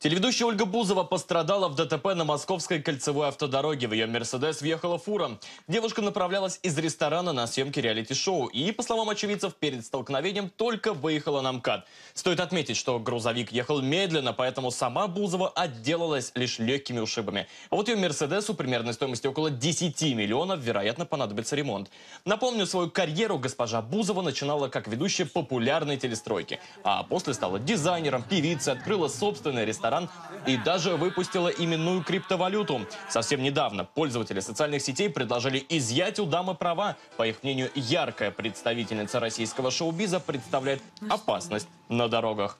Телеведущая Ольга Бузова пострадала в ДТП на Московской кольцевой автодороге. В ее «Мерседес» въехала фура. Девушка направлялась из ресторана на съемки реалити-шоу. И, по словам очевидцев, перед столкновением только выехала на МКАД. Стоит отметить, что грузовик ехал медленно, поэтому сама Бузова отделалась лишь легкими ушибами. А вот ее «Мерседесу» примерной стоимостью около 10 миллионов, вероятно, понадобится ремонт. Напомню, свою карьеру госпожа Бузова начинала как ведущая популярной телестройки. А после стала дизайнером, певицей, открыла собственный ресторан и даже выпустила именную криптовалюту. Совсем недавно пользователи социальных сетей предложили изъять у дамы права. По их мнению, яркая представительница российского шоу-биза представляет опасность на дорогах.